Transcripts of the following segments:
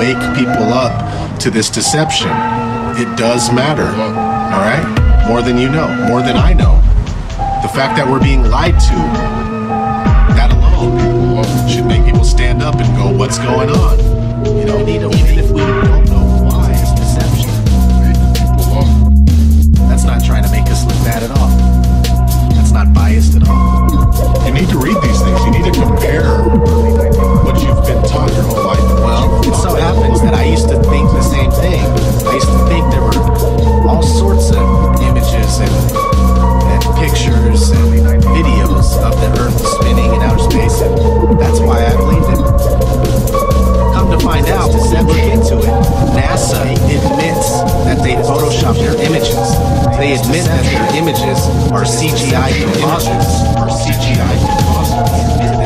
wake people up to this deception. It does matter, all right? More than you know, more than I know. The fact that we're being lied to, that alone should make people stand up and go, what's going on? You know, even if we don't know why, it's deception. That's not trying to make us look bad at all. That's not biased at all. You need to read these things. You need to compare what you've been taught your whole life. Well, it so happens that I used to think the same thing. I used to think there were all sorts of images and pictures and videos of the Earth spinning in outer space, and that's why I believed it. Come to find out, look into it, NASA admits that they Photoshop their images. They admit that their images are CGI images. We need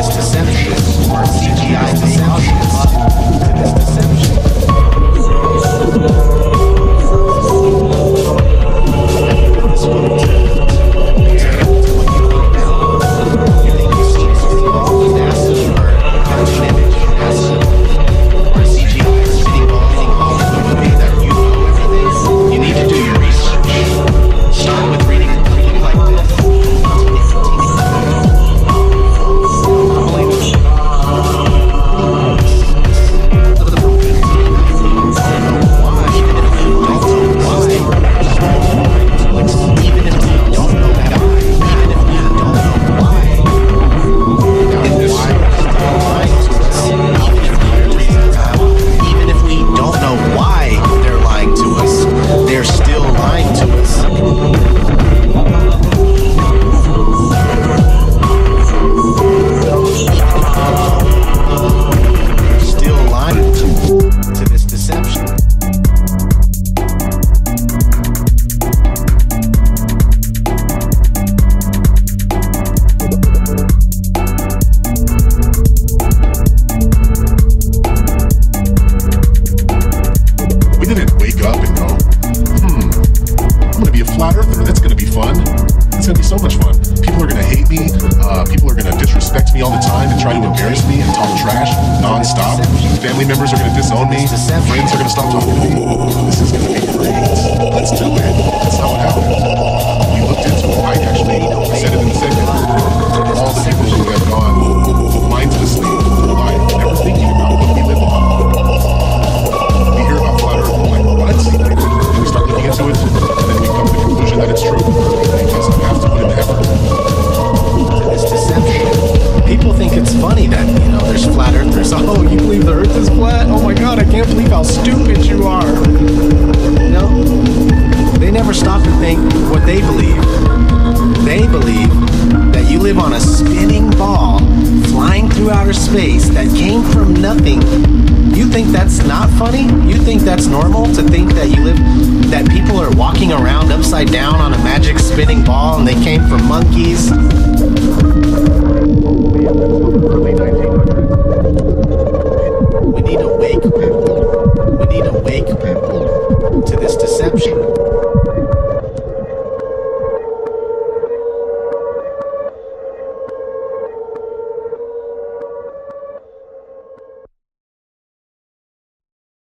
to wake people to this deception.